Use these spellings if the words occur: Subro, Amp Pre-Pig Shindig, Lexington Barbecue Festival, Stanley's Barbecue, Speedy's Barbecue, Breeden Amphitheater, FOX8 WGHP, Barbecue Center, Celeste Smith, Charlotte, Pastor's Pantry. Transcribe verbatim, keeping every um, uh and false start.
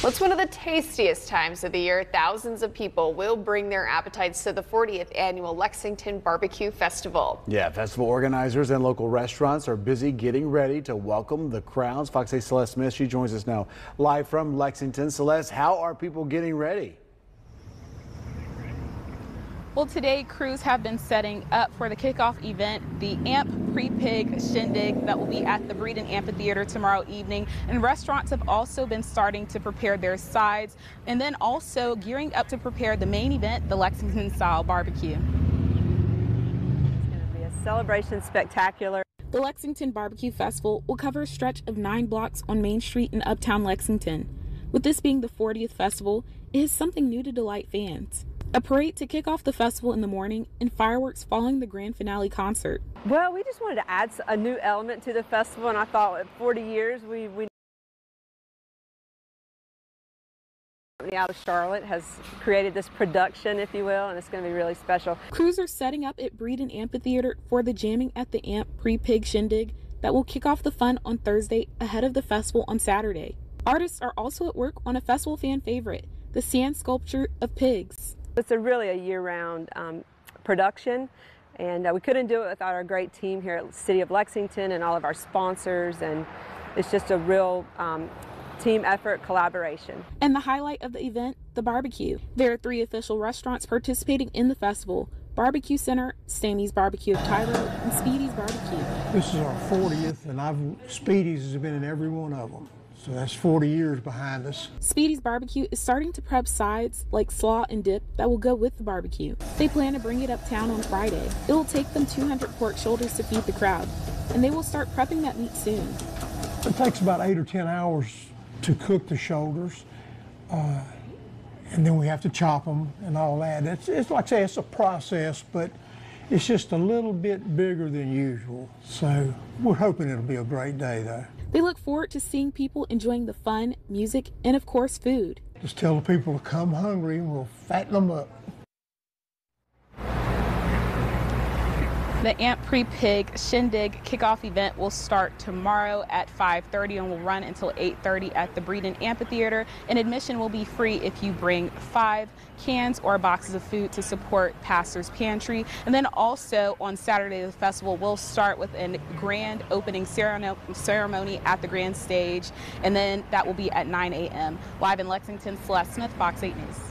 Well, it's one of the tastiest times of the year. Thousands of people will bring their appetites to the fortieth annual Lexington Barbecue Festival. Yeah, festival organizers and local restaurants are busy getting ready to welcome the crowds. Fox eight's Celeste Smith, she joins us now live from Lexington. Celeste, how are people getting ready? Well, today crews have been setting up for the kickoff event, the Amp Pre-Pig Shindig, that will be at the Breeden Amphitheater tomorrow evening. And restaurants have also been starting to prepare their sides and then also gearing up to prepare the main event, the Lexington-style barbecue. It's going to be a celebration spectacular. The Lexington Barbecue Festival will cover a stretch of nine blocks on Main Street in Uptown Lexington. With this being the fortieth festival, it is something new to delight fans. A parade to kick off the festival in the morning and fireworks following the grand finale concert. Well, we just wanted to add a new element to the festival, and I thought at forty years we, we out of Charlotte has created this production, if you will, and it's going to be really special. Crews are setting up at Breeden Amphitheater for the jamming at the Amp Pre-Pig Shindig that will kick off the fun on Thursday ahead of the festival on Saturday. Artists are also at work on a festival fan favorite, the sand sculpture of pigs. It's a really a year-round um, production, and uh, we couldn't do it without our great team here at the City of Lexington and all of our sponsors, and it's just a real um, team effort collaboration. And the highlight of the event, the barbecue. There are three official restaurants participating in the festival: Barbecue Center, Stanley's Barbecue of Tyler, and Speedy's Barbecue. This is our fortieth, and I've Speedy's has been in every one of them. So that's forty years behind us. Speedy's Barbecue is starting to prep sides like slaw and dip that will go with the barbecue. They plan to bring it uptown on Friday. It will take them two hundred pork shoulders to feed the crowd, and they will start prepping that meat soon. It takes about eight or ten hours to cook the shoulders, uh, and then we have to chop them and all that. It's, it's like I say, it's a process, but it's just a little bit bigger than usual. So we're hoping it'll be a great day, though. They look forward to seeing people enjoying the fun, music, and of course, food. Just tell the people to come hungry and we'll fatten them up. The Amp Pre-Pig Shindig kickoff event will start tomorrow at five thirty and will run until eight thirty at the Breeden Amphitheater. And admission will be free if you bring five cans or boxes of food to support Pastor's Pantry. And then also on Saturday, the festival will start with a grand opening ceremony at the grand stage. And then that will be at nine A M Live in Lexington, Celeste Smith, Fox eight News.